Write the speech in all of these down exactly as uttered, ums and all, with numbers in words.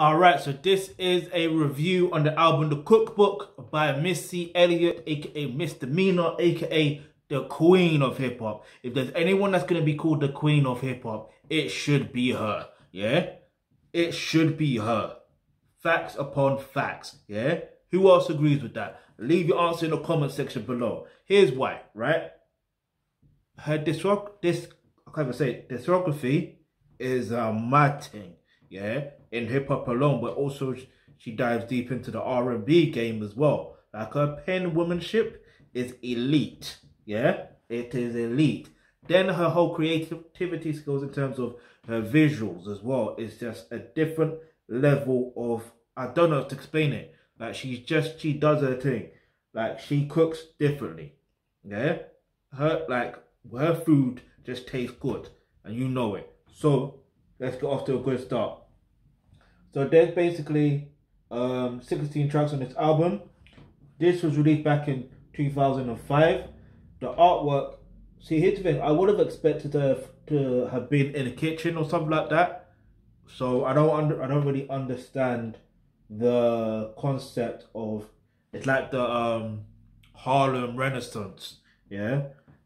Alright, so this is a review on the album The Cookbook by Missy Elliott, aka Misdemeanor, aka the Queen of Hip Hop. If there's anyone that's going to be called the Queen of Hip Hop, it should be her, yeah? It should be her. Facts upon facts, yeah? Who else agrees with that? Leave your answer in the comment section below. Here's why, right? Her discog this I can't even say it. discography is a mad thing, yeah, in hip hop alone, but also she dives deep into the R and B game as well. Like, her pen womanship is elite, yeah, it is elite. Then her whole creativity skills in terms of her visuals as well is just a different level of, I don't know how to explain it. Like, she's just, she does her thing. Like, she cooks differently, yeah. Her, like, her food just tastes good, and you know it. So let's get off to a good start. So there's basically um, sixteen tracks on this album. This was released back in two thousand five. The artwork, see, here's the thing, I would have expected her to have been in a kitchen or something like that. So I don't under, I don't really understand the concept of, it's like the um, Harlem Renaissance, yeah.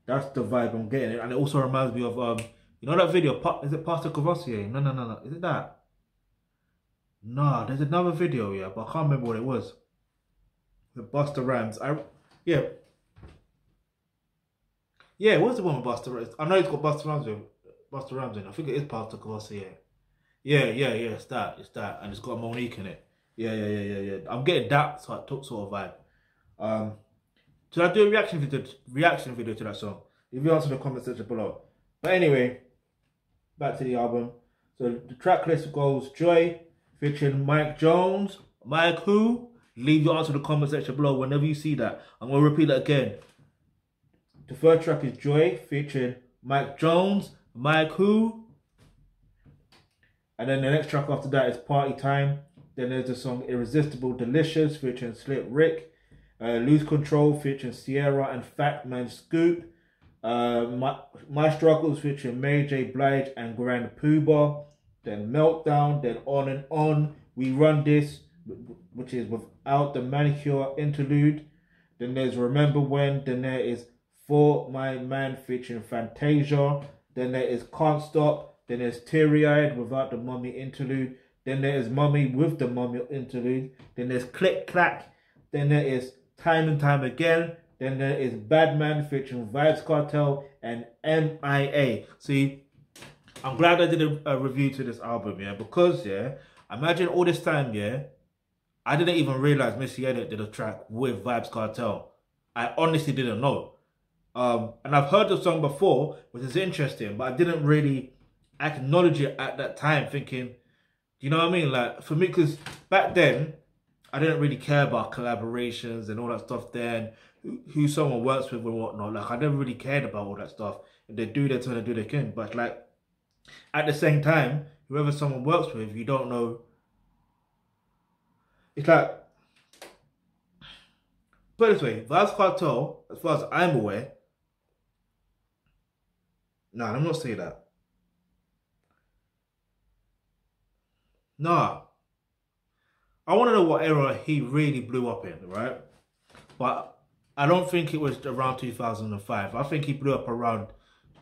That's the vibe I'm getting, and it also reminds me of um, you know that video? Pa is it Pastor Cavassier? No, no, no, no. Is it that? Nah, there's another video, yeah, but I can't remember what it was. The Busta Rhymes, I yeah, yeah. What's the one with Busta Rhymes? I know it's got Busta Rhymes in. Busta Rhymes in. I think it is Pastor Cavassier. Yeah, yeah, yeah. It's that. It's that, and it's got Monique in it. Yeah, yeah, yeah, yeah, yeah. I'm getting that sort of sort of vibe. Um. Should I do a reaction video, reaction video to that song? If you answer the comment section below. But anyway, back to the album. So the track list goes Joy, featuring Mike Jones. Mike who? Leave your answer in the comment section below whenever you see that. I'm going to repeat that again. The first track is Joy, featuring Mike Jones. Mike who? And then the next track after that is Party Time. Then there's the song Irresistible Delicious, featuring Slick Rick. Uh, Lose Control, featuring Sierra and Fat Man Scoop. Uh, My, My Struggles, featuring Mary J Blige and Grand Poobah. Then Meltdown, then On and On. We Run This, which is without the manicure interlude. Then there's Remember When. Then there is For My Man, featuring Fantasia. Then there is Can't Stop. Then there's Teary Eyed without the mummy interlude. Then there is Mummy with the mummy interlude. Then there's Click Clack. Then there is Time and Time Again. Then there is Bad Man, featuring Vybz Kartel and M I A See, I'm glad I did a, a review to this album, yeah, because, yeah, imagine all this time, yeah, I didn't even realize Missy Elliott did a track with Vybz Kartel. I honestly didn't know. Um, and I've heard the song before, which is interesting, but I didn't really acknowledge it at that time, thinking, you know what I mean? Like, for me, because back then, I didn't really care about collaborations and all that stuff then, who, who someone works with and whatnot. Like, I never really cared about all that stuff. If they do their turn, they do their thing. But, like, at the same time, whoever someone works with, you don't know. It's like, put it this way, Vybz Kartel, as far as I'm aware, nah, I'm not saying that. Nah. I want to know what era he really blew up in, right? But I don't think it was around two thousand five. I think he blew up around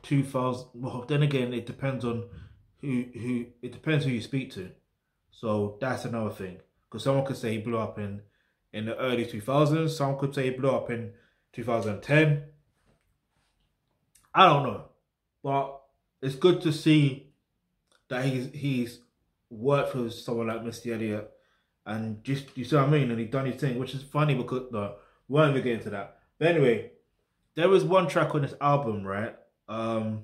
two thousand. Well, then again, it depends on who who it depends who you speak to. So that's another thing, because someone could say he blew up in in the early two thousands. Someone could say he blew up in two thousand ten. I don't know, but it's good to see that he's he's worked with someone like Missy Elliott. And just, you see what I mean? And he done his thing, which is funny because, no, we won't even get into that. But anyway, there was one track on this album, right? Um,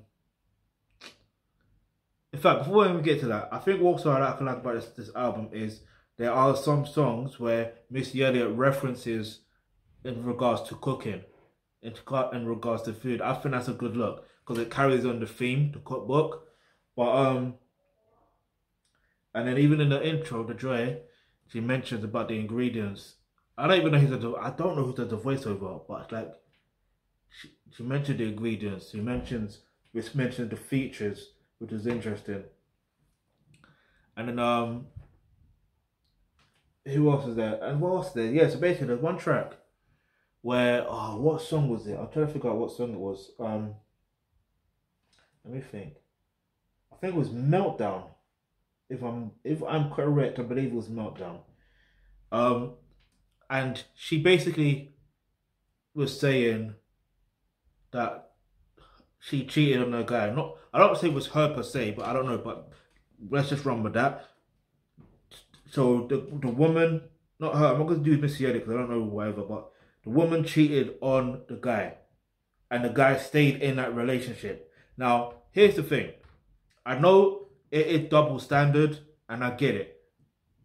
in fact, before we even get to that, I think also what I like about this, this album is there are some songs where Missy Elliott references in regards to cooking, in, in regards to food. I think that's a good look because it carries on the theme, the cookbook. But, um, and then even in the intro, the Dre, she mentions about the ingredients. I don't even know who's the, I don't know who does the voiceover, but like, she, she mentioned the ingredients. She mentions, which mentioned the features, which is interesting. And then um, who else is there? And what else is there? Yeah, so basically there's one track where, oh, what song was it? I'm trying to figure out what song it was. Um, let me think. I think it was Meltdown. If I'm if I'm correct, I believe it was Meltdown. Um, and she basically was saying that she cheated on her guy. Not, I don't say it was her per se, but I don't know. But let's just run with that. So the the woman, not her. I'm not gonna do Missy Elliott because I don't know whatever. But the woman cheated on the guy, and the guy stayed in that relationship. Now here's the thing. I know it is double standard, and I get it.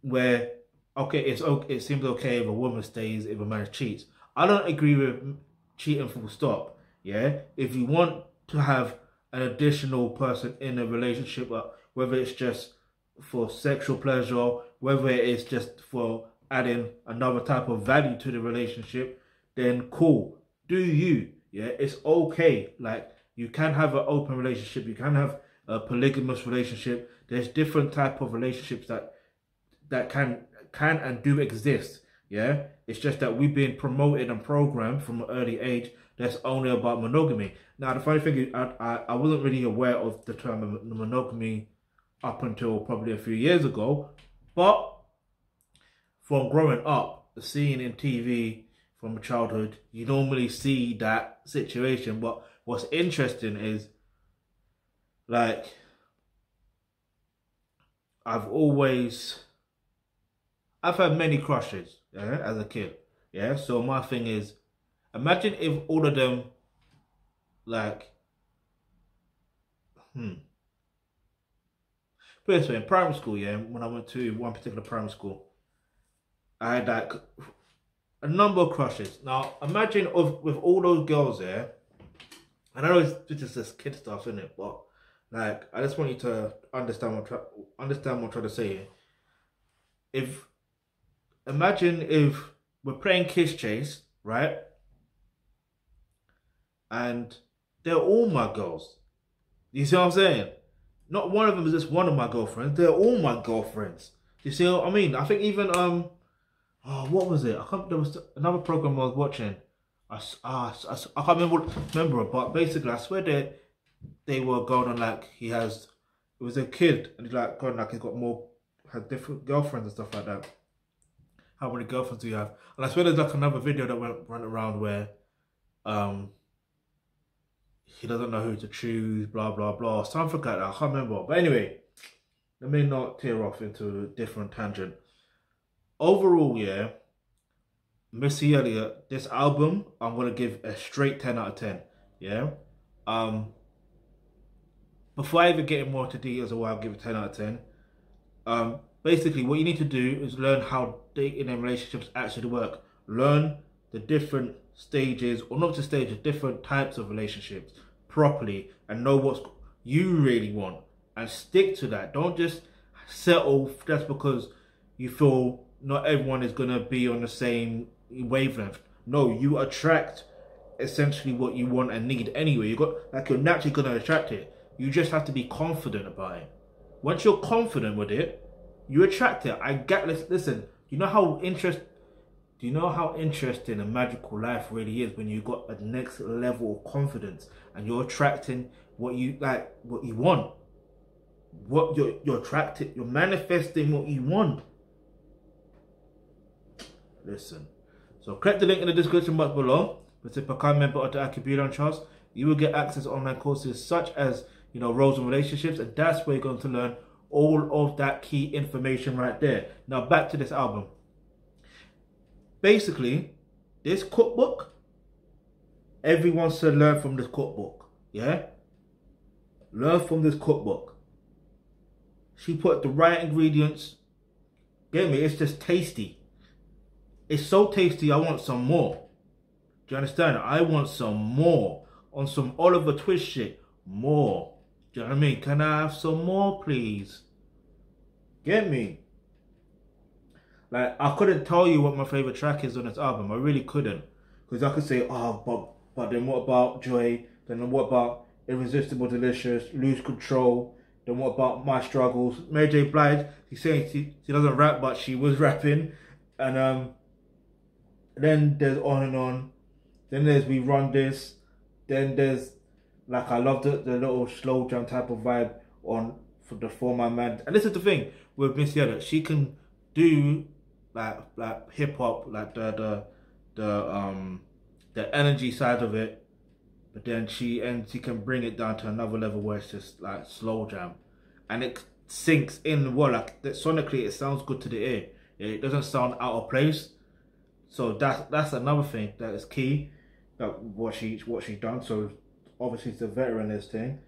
Where okay, it's okay. It seems okay if a woman stays, if a man cheats. I don't agree with cheating full stop. Yeah, if you want to have an additional person in a relationship, whether it's just for sexual pleasure, whether it is just for adding another type of value to the relationship, then cool, do you. Yeah, it's okay. Like, you can have an open relationship, you can have a polygamous relationship. There's different type of relationships that that can can and do exist. Yeah, it's just that we've been promoted and programmed from an early age that's only about monogamy. Now the funny thing is, I, I, I wasn't really aware of the term monogamy up until probably a few years ago, but from growing up, seeing in T V from childhood, you normally see that situation. But what's interesting is, like, I've always, I've had many crushes, yeah, as a kid, yeah, so my thing is, imagine if all of them, like, hmm, put it this way, in primary school, yeah, when I went to one particular primary school, I had, like, a number of crushes. Now, imagine of, with all those girls, yeah, and I know it's just this kid stuff, isn't it, but, like, I just want you to understand what, understand what I'm trying to say here. If, imagine if we're playing Kiss Chase, right? And they're all my girls. You see what I'm saying? Not one of them is just one of my girlfriends. They're all my girlfriends. You see what I mean? I think even, um, oh, what was it? I can't, there was another program I was watching. I, I, I, I can't remember, remember, but basically, I swear they, they were going on like he has, it was a kid, and he's like going like he's got more, had different girlfriends and stuff like that. How many girlfriends do you have? And I swear there's like another video that went run around where um he doesn't know who to choose, blah blah blah, something like that. I can't remember. But anyway, let me not tear off into a different tangent. Overall, yeah, Missy Elliott, this album, I'm gonna give a straight ten out of ten. Yeah. Um before I even get more into details of why I'll give it ten out of ten. Um, basically, what you need to do is learn how dating and relationships actually work. Learn the different stages, or not just stages, different types of relationships properly, and know what you really want, and stick to that. Don't just settle just because you feel not everyone is going to be on the same wavelength. No, you attract essentially what you want and need anyway. You got, like, you're naturally going to attract it. You just have to be confident about it. Once you're confident with it, you attract it. I get this. Listen, do you know how interest? Do you know how interesting and magical life really is when you got a next level of confidence and you're attracting what you like, what you want. What you're you're attracting, you're manifesting what you want. Listen, so click the link in the description box below. But to become a member of the Alkebulan Trust, you will get access to online courses such as, you know, roles and relationships, and that's where you're going to learn all of that key information right there. Now back to this album. Basically, this cookbook, everyone should learn from this cookbook. Yeah, learn from this cookbook. She put the right ingredients. Get me? It's just tasty. It's so tasty. I want some more. Do you understand? I want some more on some Oliver Twist shit. More. Do you know what I mean? Can I have some more, please? Get me. Like, I couldn't tell you what my favourite track is on this album. I really couldn't. Because I could say, oh, but, but then what about Joy? Then what about Irresistible Delicious, Lose Control, Don't What About My Struggles. Mary J Blige, she's saying she, she doesn't rap, but she was rapping. And um, then there's On and On. Then there's We Run This. Then there's, like, I love the, the little slow jam type of vibe on for the For My Man. And this is the thing with Missy Elliott. She can do like like hip hop, like the the the um the energy side of it, but then she and she can bring it down to another level where it's just like slow jam, and it sinks in well. Like that, sonically, it sounds good to the ear. It doesn't sound out of place. So that's that's another thing that is key. That what she what she's done. So obviously it's a veteran, this thing.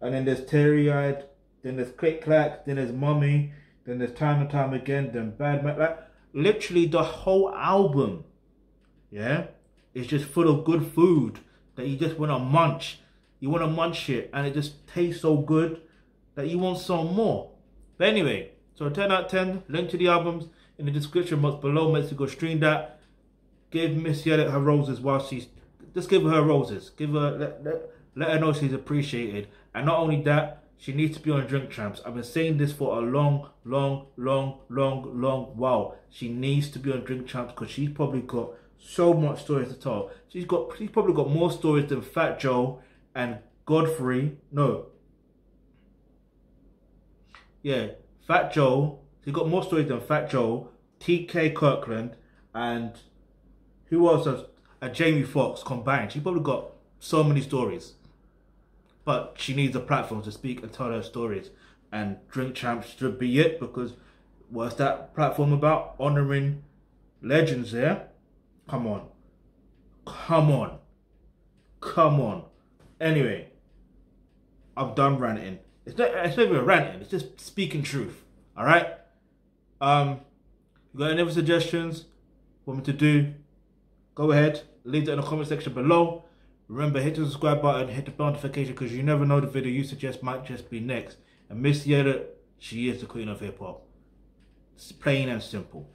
And then there's Teary Eyed, then there's Click Clack, then there's Mummy, then there's Time and Time Again, then Bad Man. Like literally the whole album, yeah, it's just full of good food that you just want to munch. You want to munch it, and it just tastes so good that you want some more. But anyway, so ten out of ten. Link to the albums in the description box below. Make sure to go stream that. Give Missy Elliott her roses while she's. Just give her her roses. Give her let, let, let her know she's appreciated. And not only that, she needs to be on Drink Champs. I've been saying this for a long, long, long, long, long while. She needs to be on Drink Champs because she's probably got so much stories to tell. She's got she's probably got more stories than Fat Joe and Godfrey. No. Yeah, Fat Joe. She's got more stories than Fat Joe, T K Kirkland, and who else has and Jamie Foxx combined. She probably got so many stories, but she needs a platform to speak and tell her stories, and Drink Champs should be it, because what's that platform about? Honouring legends, yeah? Come on. Come on. Come on. Anyway, I'm done ranting. It's not, it's not even ranting, it's just speaking truth, alright? Um, you got any other suggestions? Want me to do? Go ahead, leave that in the comment section below. Remember, hit the subscribe button, hit the bell notification, because you never know, the video you suggest might just be next. And Missy Elliott, she is the queen of hip hop. It's plain and simple.